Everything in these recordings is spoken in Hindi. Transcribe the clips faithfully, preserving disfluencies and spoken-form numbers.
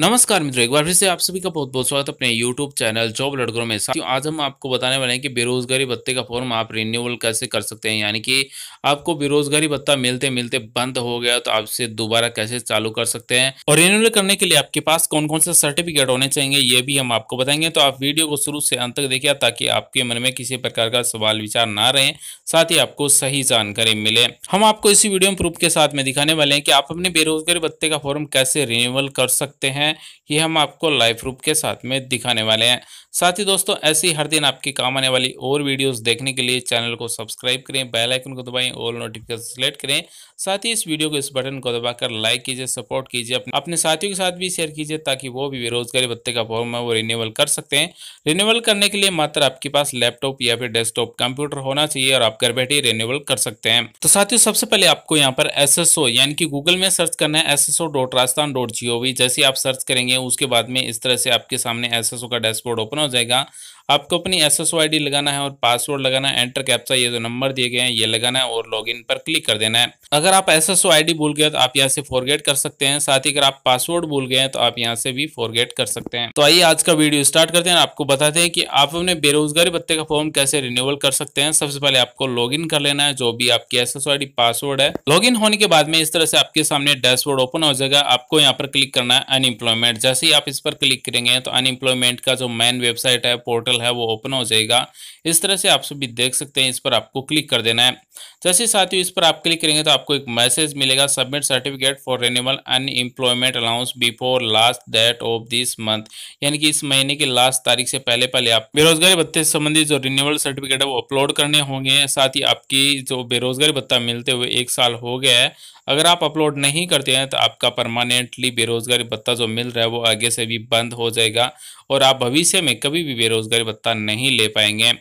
नमस्कार मित्रों, एक बार फिर से आप सभी का बहुत बहुत स्वागत अपने यूट्यूब चैनल जॉब अलर्ट गुरु में। साथियों, आज हम आपको बताने वाले हैं कि बेरोजगारी भत्ते का फॉर्म आप रिन्यूअल कैसे कर सकते हैं, यानी कि आपको बेरोजगारी भत्ता मिलते मिलते बंद हो गया तो आपसे दोबारा कैसे चालू कर सकते हैं और रिन्यूअल करने के लिए आपके पास कौन कौन से सर्टिफिकेट होने चाहिए ये भी हम आपको बताएंगे। तो आप वीडियो को शुरू से अंत तक देखिए ताकि आपके मन में किसी प्रकार का सवाल विचार ना रहे, साथ ही आपको सही जानकारी मिले। हम आपको इसी वीडियो में प्रूफ के साथ में दिखाने वाले हैं कि आप अपने बेरोजगारी भत्ते का फॉर्म कैसे रिन्यूअल कर सकते हैं। ये हम आपको लाइव प्रूफ के साथ में दिखाने वाले हैं। साथ ही दोस्तों, ऐसी हर दिन आपके काम आने वाली और वीडियोस देखने के लिए चैनल को सब्सक्राइब करें, बेल आइकन को दबाएं, ऑल नोटिफिकेशन सेलेक्ट करें। साथ ही इस वीडियो को इस बटन को दबाकर लाइक कीजिए, सपोर्ट कीजिए, अपने साथियों के साथ भी शेयर कीजिए ताकि वो भी बेरोजगारी भत्ते का फॉर्म है वो रिन्यूअल कर सकते हैं। रिन्यूअल करने के लिए मात्र आपके पास लैपटॉप या फिर डेस्कटॉप कंप्यूटर होना चाहिए और आप घर बैठे रिन्यूअल कर सकते हैं। तो साथियों, सबसे पहले आपको यहाँ पर एस एस ओ यानी कि गूगल में सर्च करना है S S O dot Rajasthan dot G O V. जैसे आप सर्च करेंगे उसके बाद में इस तरह से आपके सामने एसएसओ का डैशबोर्ड ओपन हो जाएगा। आपको अपनी एसएसओ आईडी लगाना है और पासवर्ड लगाना है, एंटर कैप्चा ये जो नंबर दिए गए हैं ये लगाना है और लॉगिन पर क्लिक कर देना है। अगर आप एसएसओ आईडी भूल गए तो आप यहाँ से फॉरगेट कर सकते हैं, साथ ही अगर आप पासवर्ड भूल गए तो आप यहाँ से भी फॉरगेट कर सकते हैं। तो आइए आज का वीडियो स्टार्ट करते हैं। आपको बताते हैं कि आप अपने बेरोजगारी भत्ते का फॉर्म कैसे रिन्यूअल कर सकते हैं। सबसे पहले आपको लॉग इन कर लेना है, जो भी आपकी एसएसओ आईडी पासवर्ड है। लॉग इन होने के बाद में इस तरह से आपके सामने डैशबोर्ड ओपन हो जाएगा। आपको यहाँ पर क्लिक करना है अनएम्प्लॉयमेंट। जैसे ही आप इस पर क्लिक करेंगे तो अनएम्प्लॉयमेंट का जो मेन वेबसाइट है, पोर्टल है, वो ओपन हो जाएगा। इस तरह से आप सभी देख सकते हैं, इस पर आपको क्लिक कर देना है। जैसे साथियों इस पर आप क्लिक करेंगे तो आपको एक मैसेज मिलेगा, submit certificate for renewal unemployment allowance before last date of this month, यानी कि इस महीने की लास्ट तारीख से पहले पहले आप बेरोजगारी भत्ते से संबंधित जो रिन्यूअल सर्टिफिकेट है वो अपलोड करने होंगे। साथ ही आपकी जो बेरोजगारी भत्ता मिलते हुए एक साल हो गया है, अगर आप अपलोड नहीं करते हैं तो आपका परमानेंटली बेरोजगारी भत्ता जो मिल रहा है वो आगे से भी बंद हो जाएगा और आप भविष्य में कभी भी बेरोजगारी भत्ता नहीं ले पाएंगे।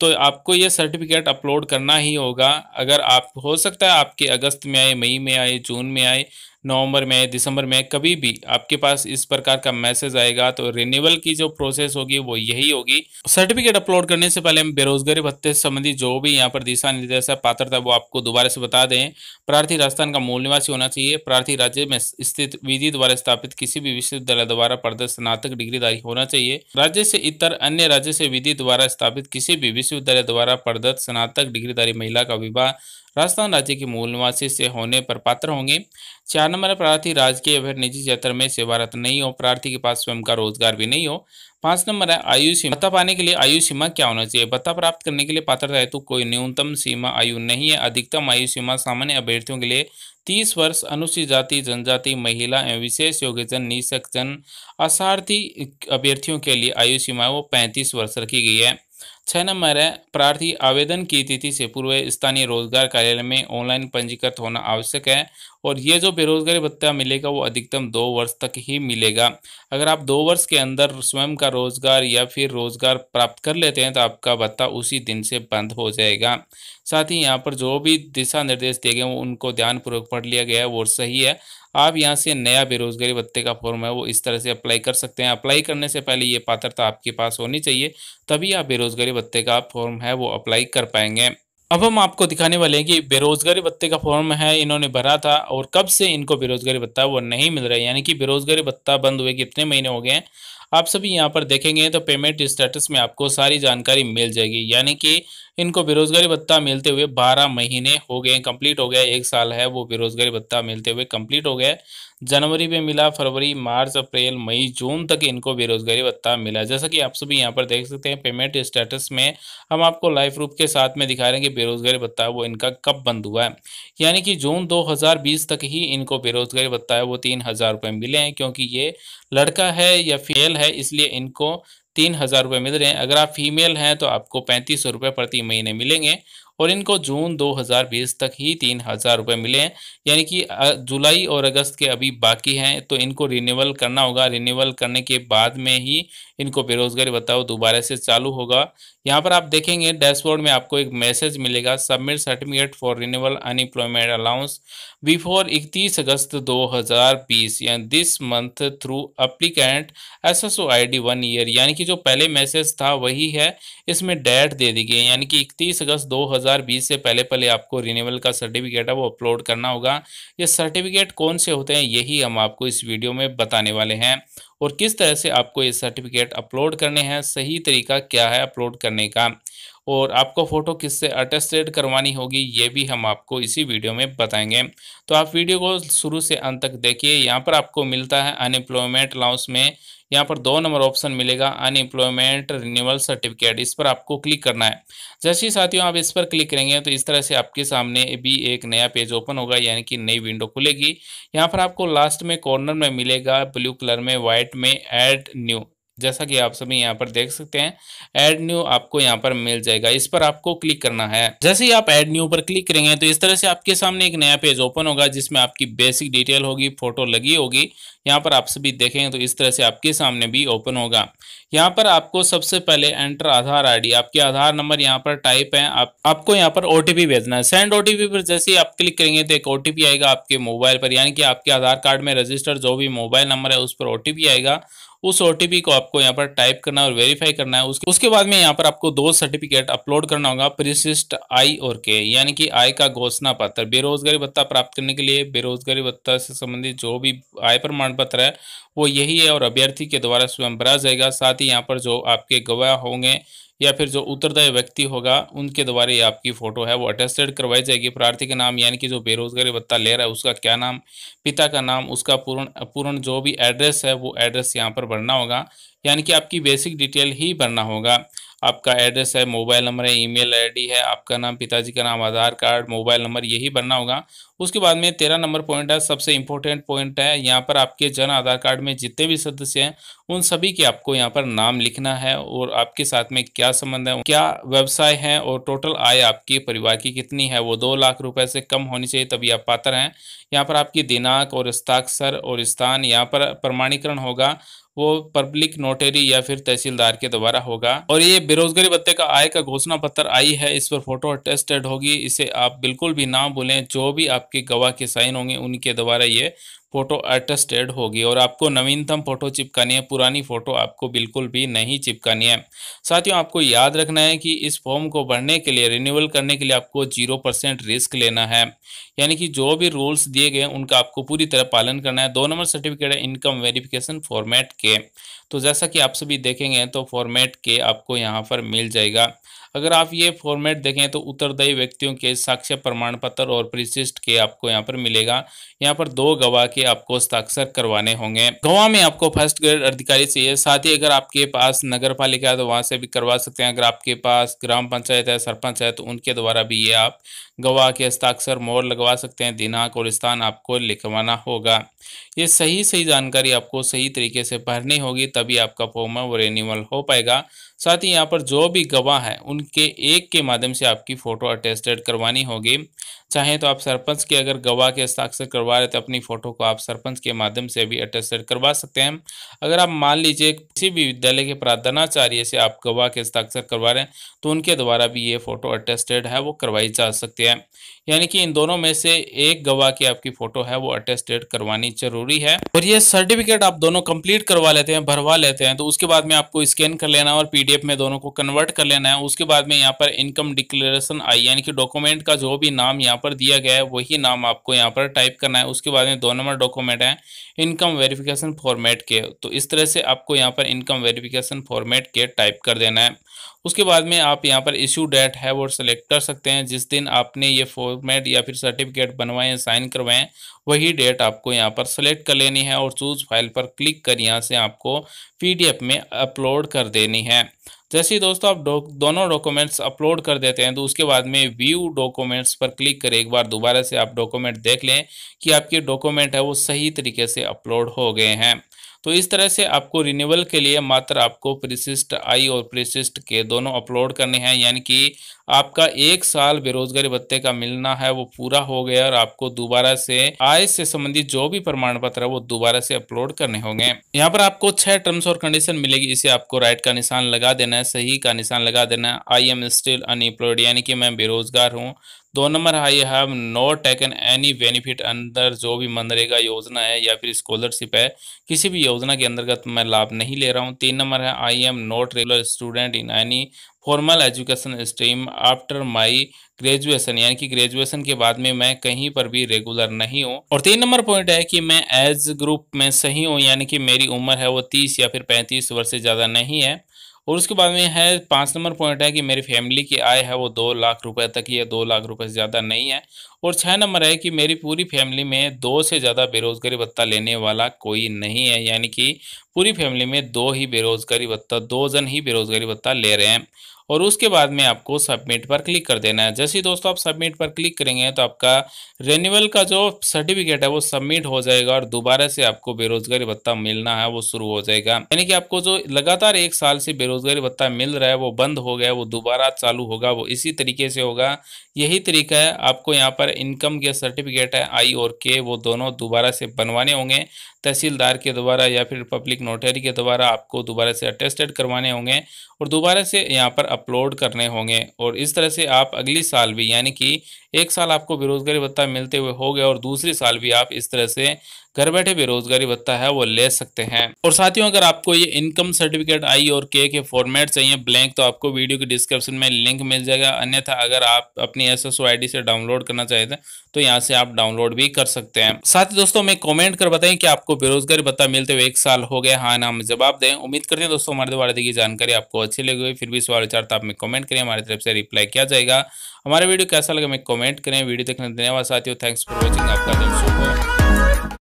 तो आपको ये सर्टिफिकेट अपलोड करना ही होगा। अगर आप, हो सकता है आपके अगस्त में आए, मई में आए, जून में आए, नवंबर में, दिसंबर में, कभी भी आपके पास इस प्रकार का मैसेज आएगा। तो रिन्यूअल की जो प्रोसेस होगी वो यही होगी। सर्टिफिकेट अपलोड करने से पहले हम बेरोजगारी भत्ते से संबंधित जो भी यहाँ पर दिशा निर्देश है, पात्रता, वो आपको दोबारा से बता दें। प्रार्थी राजस्थान का मूल निवासी होना चाहिए। प्रार्थी राज्य में स्थित विधि द्वारा स्थापित किसी भी विश्वविद्यालय द्वारा प्रदत्त स्नातक डिग्रीधारी होना चाहिए। राज्य से इतर अन्य राज्य से विधि द्वारा स्थापित किसी भी विश्वविद्यालय द्वारा प्रदत्त स्नातक डिग्रीधारी महिला का विवाह राजस्थान राज्य के मूल निवासी से होने पर पात्र होंगे। चार नंबर, प्रार्थी राजकीय या फिर निजी क्षेत्र में सेवारत नहीं हो, प्रार्थी के पास स्वयं का रोजगार भी नहीं हो। पांच नंबर है आयु सीमा। भत्ता पाने के लिए आयु सीमा क्या होना चाहिए? भत्ता प्राप्त करने के लिए पात्रता हेतु कोई न्यूनतम सीमा आयु नहीं है। अधिकतम आयु सीमा सामान्य अभ्यर्थियों के लिए तीस वर्ष, अनुसूचित जाति, जनजाति, महिला एवं विशेष योग्यजन, निःशक्तजन, असारथी अभ्यर्थियों के लिए आयु सीमा वो पैंतीस वर्ष रखी गई है। छह नंबर है, प्रार्थी आवेदन की तिथि से पूर्व स्थानीय रोजगार कार्यालय में ऑनलाइन पंजीकृत होना आवश्यक है और ये जो बेरोजगारी भत्ता मिलेगा वो अधिकतम दो वर्ष तक ही मिलेगा। अगर आप दो वर्ष के अंदर स्वयं का रोजगार या फिर रोजगार प्राप्त कर लेते हैं तो आपका भत्ता उसी दिन से बंद हो जाएगा। साथ ही यहाँ पर जो भी दिशा निर्देश दिए गए हैं उनको ध्यानपूर्वक पढ़ लिया गया है वो सही है। आप यहाँ से नया बेरोजगारी भत्ते का फॉर्म है वो इस तरह से अप्लाई कर सकते हैं। अप्लाई करने से पहले ये पात्रता आपके पास होनी चाहिए, तभी आप बेरोजगारी भत्ते का फॉर्म है वो अप्लाई कर पाएंगे। अब हम आपको दिखाने वाले हैं कि बेरोजगारी भत्ते का फॉर्म है इन्होंने भरा था और कब से इनको बेरोजगारी भत्ता वो नहीं मिल रहा है, यानी कि बेरोजगारी भत्ता बंद हुए कितने महीने हो गए हैं। आप सभी यहाँ पर देखेंगे तो पेमेंट स्टेटस में आपको सारी जानकारी मिल जाएगी, यानी कि इनको बेरोजगारी भत्ता मिलते हुए बारह महीने हो गए, कंप्लीट हो गया, एक साल है वो बेरोजगारी भत्ता मिलते हुए कंप्लीट हो गया। जनवरी में मिला, फरवरी, मार्च, अप्रैल, मई, जून तक इनको बेरोजगारी भत्ता मिला। जैसा कि आप सभी यहाँ पर देख सकते हैं पेमेंट स्टेटस में हम आपको लाइव प्रूफ के साथ में दिखा रहे हैं कि बेरोजगारी भत्ता वो इनका कब बंद हुआ है, यानी कि जून दो हजार बीस तक ही इनको बेरोजगारी भत्ता है वो तीन हजार रुपये मिले हैं। क्योंकि ये लड़का है या फीमेल है इसलिए इनको तीन हजार रुपये मिल रहे हैं। अगर आप फीमेल हैं तो आपको पैंतीस सौ रुपये प्रति महीने मिलेंगे और इनको जून दो हजार बीस तक ही तीन हजार रुपये मिले हैं, यानी कि जुलाई और अगस्त के अभी बाकी हैं। तो इनको रिन्यूअल करना होगा। रिन्यूअल करने के बाद में ही इनको बेरोजगारी भत्ता दोबारा से चालू होगा। यहाँ पर आप देखेंगे डैशबोर्ड में आपको एक मैसेज मिलेगा, submit certificate for renewal unemployment allowance before इकतीस अगस्त दो हजार बीस यानी this month through applicant SSO ID one year, यानी कि जो पहले मैसेज था वही है, इसमें डेट दे दी गई, यानी कि इकतीस अगस्त दो हजार दो हज़ार बीस से पहले पहले आपको रिन्यूअल का सर्टिफिकेट है वो अपलोड करना होगा। ये सर्टिफिकेट कौन से होते हैं यही हम आपको इस वीडियो में बताने वाले हैं, और किस तरह से आपको ये सर्टिफिकेट अपलोड करने हैं, सही तरीका क्या है अपलोड करने का, और आपको फ़ोटो किससे अटेस्टेड करवानी होगी ये भी हम आपको इसी वीडियो में बताएंगे। तो आप वीडियो को शुरू से अंत तक देखिए। यहाँ पर आपको मिलता है अनएम्प्लॉयमेंट अलाउंस में, यहाँ पर दो नंबर ऑप्शन मिलेगा अनएम्प्लॉयमेंट रिन्यूअल सर्टिफिकेट, इस पर आपको क्लिक करना है। जैसे ही साथियों आप इस पर क्लिक करेंगे तो इस तरह से आपके सामने भी एक नया पेज ओपन होगा, यानी कि नई विंडो खुलेगी। यहाँ पर आपको लास्ट में कॉर्नर में मिलेगा ब्लू कलर में वाइट में ऐड न्यू, जैसा कि आप सभी यहाँ पर देख सकते हैं ऐड न्यू आपको यहाँ पर मिल जाएगा, इस पर आपको क्लिक करना है। जैसे ही आप ऐड न्यू पर क्लिक करेंगे तो इस तरह से आपके सामने एक नया पेज ओपन होगा जिसमें आपकी बेसिक डिटेल होगी, फोटो लगी होगी। यहाँ पर आप सभी देखेंगे तो इस तरह से आपके सामने भी ओपन होगा। यहाँ पर आपको सबसे पहले एंटर आधार आईडी, आपके आधार नंबर यहाँ पर टाइप है, आप, आपको यहाँ पर ओटीपी भेजना है। सेंड ओटीपी पर जैसे ही आप क्लिक करेंगे तो एक ओटीपी आएगा आपके मोबाइल पर, यानी कि आपके आधार कार्ड में रजिस्टर जो भी मोबाइल नंबर है उस पर ओटीपी आएगा। उस ओटीपी को आपको यहाँ पर टाइप करना और वेरीफाई करना है। उसके उसके बाद में यहाँ पर आपको दो सर्टिफिकेट अपलोड करना होगा, परिशिष्ट आई और के, यानी कि आय का घोषणा पत्र। बेरोजगारी भत्ता प्राप्त करने के लिए बेरोजगारी भत्ता से संबंधित जो भी आय प्रमाण पत्र है वो यही है और अभ्यर्थी के द्वारा स्वयं भरा जाएगा। साथ ही यहाँ पर जो आपके गवाह होंगे या फिर जो उत्तरदायी व्यक्ति होगा उनके द्वारा ये आपकी फ़ोटो है वो अटेस्टेड करवाई जाएगी। प्रार्थी के नाम, यानी कि जो बेरोजगारी भत्ता ले रहा है उसका क्या नाम, पिता का नाम, उसका पूर्ण पूर्ण जो भी एड्रेस है वो एड्रेस यहाँ पर भरना होगा, यानी कि आपकी बेसिक डिटेल ही भरना होगा। आपका एड्रेस है, मोबाइल नंबर है, ईमेल आईडी है, आपका नाम, पिताजी का नाम, आधार कार्ड, मोबाइल नंबर यही भरना होगा। उसके बाद में तेरह नंबर पॉइंट है, सबसे इम्पोर्टेंट पॉइंट है, यहाँ पर आपके जन आधार कार्ड में जितने भी सदस्य हैं उन सभी के आपको यहाँ पर नाम लिखना है और आपके साथ में क्या संबंध है, क्या व्यवसाय है और टोटल आय आपके परिवार की कितनी है, वो दो लाख रुपए से कम होनी चाहिए तभी आप पात्र हैं। यहाँ पर आपकी दिनांक और हस्ताक्षर और स्थान यहाँ पर प्रमाणीकरण होगा, वो पब्लिक नोटरी या फिर तहसीलदार के द्वारा होगा। और ये बेरोजगारी भत्ते का आय का घोषणा पत्र आई है, इस पर फोटो अटेस्टेड होगी, इसे आप बिल्कुल भी ना भूलें। जो भी आपके गवाह के साइन होंगे उनके द्वारा ये फोटो अटेस्टेड होगी और आपको नवीनतम फोटो चिपकानी है, पुरानी फोटो आपको बिल्कुल भी नहीं चिपकानी है। साथियों आपको याद रखना है कि इस फॉर्म को भरने के लिए, रिन्यूअल करने के लिए आपको जीरो परसेंट रिस्क लेना है, यानी कि जो भी रूल्स दिए गए उनका आपको पूरी तरह पालन करना है। दो नंबर सर्टिफिकेट है इनकम वेरिफिकेशन फॉर्मेट के, तो जैसा कि आप सभी देखेंगे तो फॉर्मेट के आपको यहाँ पर मिल जाएगा। अगर आप ये फॉर्मेट देखें तो उत्तरदायी व्यक्तियों के साक्ष्य प्रमाण पत्र और परिशिष्ट के आपको यहाँ पर मिलेगा। यहाँ पर दो गवाह के आपको हस्ताक्षर करवाने होंगे। गवाह में आपको फर्स्ट ग्रेड अधिकारी चाहिए। साथ ही अगर आपके पास नगर पालिका है तो वहाँ से भी करवा सकते हैं। अगर आपके पास ग्राम पंचायत है, सरपंच है तो उनके द्वारा भी ये आप गवाह के हस्ताक्षर मोहर लगवा सकते हैं। दिनांक और स्थान आपको लिखवाना होगा। ये सही सही जानकारी आपको सही तरीके से भरनी होगी तभी आपका फॉर्म है वो रिन्यूअल हो पाएगा। साथ ही यहाँ पर जो भी गवाह है उनके एक के माध्यम से आपकी फ़ोटो अटेस्टेड करवानी होगी। चाहे तो आप सरपंच के, अगर गवाह के हस्ताक्षर करवा रहे तो अपनी फ़ोटो को आप सरपंच के माध्यम से भी अटेस्टेड करवा सकते हैं। अगर आप मान लीजिए किसी भी विद्यालय के प्रार्थनाचार्य से आप गवाह के हस्ताक्षर करवा रहे हैं तो उनके द्वारा भी ये फ़ोटो अटेस्टेड है वो करवाई जा सकती है, यानी कि इन दोनों में से एक गवाह की आपकी फ़ोटो है वो अटेस्टेड करवानी जरूरी है। और ये सर्टिफिकेट आप दोनों कंप्लीट करवा लेते हैं, भरवा लेते हैं तो उसके बाद में आपको स्कैन कर लेना है और पीडीएफ में दोनों को कन्वर्ट कर लेना है। उसके बाद में यहाँ पर इनकम डिक्लेरेशन आई, यानी कि डॉक्यूमेंट का जो भी नाम यहाँ पर दिया गया है वही नाम आपको यहाँ पर टाइप करना है। उसके बाद में दो नंबर डॉक्यूमेंट है इनकम वेरिफिकेशन फॉर्मेट के, तो इस तरह से आपको यहाँ पर इनकम वेरिफिकेशन फॉर्मेट के टाइप कर देना है। उसके बाद में आप यहाँ पर इश्यू डेट है वो सेलेक्ट कर सकते हैं। जिस दिन आपने ये फॉर्मेट या फिर सर्टिफिकेट बनवाएं, साइन करवाएं, वही डेट आपको यहाँ पर सेलेक्ट कर लेनी है और चूज फाइल पर क्लिक कर यहाँ से आपको पीडीएफ में अपलोड कर देनी है। जैसे ही दोस्तों आप दो, दोनों डॉक्यूमेंट्स अपलोड कर देते हैं तो उसके बाद में व्यू डॉक्यूमेंट्स पर क्लिक करें। एक बार दोबारा से आप डॉक्यूमेंट देख लें कि आपके डॉक्यूमेंट है वो सही तरीके से अपलोड हो गए हैं। तो इस तरह से आपको रिन्यूअल के लिए मात्र आपको परिशिष्ट आई और परिशिष्ट के दोनों अपलोड करने हैं, यानी कि आपका एक साल बेरोजगारी भत्ते का मिलना है वो पूरा हो गया और आपको दोबारा से आय से संबंधित जो भी प्रमाण पत्र है वो दोबारा से अपलोड करने होंगे। यहाँ पर आपको छह टर्म्स और कंडीशन मिलेगी, इसे आपको राइट का निशान लगा देना है, सही का निशान लगा देना है। आई एम स्टिल अनएम्प्लॉयड, यानी कि मैं बेरोजगार हूँ। दो नंबर है I have not taken any benefit, अंदर जो भी मनरेगा योजना है या फिर स्कॉलरशिप है किसी भी योजना के अंतर्गत मैं लाभ नहीं ले रहा हूँ। तीन नंबर है I am not regular student in any formal education stream after my graduation, यानी कि ग्रेजुएशन के बाद में मैं कहीं पर भी रेगुलर नहीं हूँ। और तीन नंबर पॉइंट है कि मैं एज ग्रुप में सही हूँ, यानी कि मेरी उम्र है वो तीस या फिर पैंतीस वर्ष से ज़्यादा नहीं है। और उसके बाद में है पाँच नंबर पॉइंट है कि मेरी फैमिली की आय है वो दो लाख रुपए तक ही है, दो लाख रुपए से ज़्यादा नहीं है। और छः नंबर है कि मेरी पूरी फैमिली में दो से ज़्यादा बेरोजगारी भत्ता लेने वाला कोई नहीं है, यानी कि पूरी फैमिली में दो ही बेरोजगारी भत्ता, दो जन ही बेरोजगारी भत्ता ले रहे हैं। और उसके बाद में आपको सबमिट पर क्लिक कर देना है। जैसे ही दोस्तों आप सबमिट पर क्लिक करेंगे तो आपका रिन्यूअल का जो सर्टिफिकेट है वो सबमिट हो जाएगा और दोबारा से आपको बेरोजगारी भत्ता मिलना है वो शुरू हो जाएगा। यानी कि आपको जो लगातार एक साल से बेरोजगारी भत्ता मिल रहा है वो बंद हो गया, वो दोबारा चालू होगा, वो इसी तरीके से होगा। यही तरीका है। आपको यहाँ पर इनकम के सर्टिफिकेट है आई और के, वो दोनों दोबारा से बनवाने होंगे तहसीलदार के द्वारा या फिर पब्लिक नोटरी के द्वारा, आपको दोबारा से अटेस्टेड करवाने होंगे और दोबारा से यहाँ पर अपलोड करने होंगे। और इस तरह से आप अगली साल भी, यानी कि एक साल आपको बेरोजगारी भत्ता मिलते हुए हो गया और दूसरी साल भी आप इस तरह से घर बैठे बेरोजगारी भत्ता है वो ले सकते हैं। और साथियों, अगर आपको ये इनकम सर्टिफिकेट आई और के के फॉर्मेट चाहिए ब्लैंक तो आपको वीडियो के डिस्क्रिप्शन में लिंक मिल जाएगा, अन्यथा अगर आप अपनी S S O I D से डाउनलोड करना चाहते हैं तो यहाँ से आप डाउनलोड भी कर सकते हैं। साथ ही दोस्तों हमें कमेंट कर बताएं कि आपको बेरोजगारी भत्ता मिलते हुए एक साल हो गया, हाँ ना हम जवाब दें। उम्मीद करते हैं दोस्तों हमारे द्वारा दी गई जानकारी आपको अच्छी लगी हुई, फिर भी सवाल विचार तो आप में कमेंट करें, हमारी तरफ से रिप्लाई किया जाएगा। हमारा वीडियो कैसा लगा हमें कमेंट करें। वीडियो देखने धन्यवाद साथियों, थैंक्स फॉर वॉचिंग, आपका दिन शुभ हो।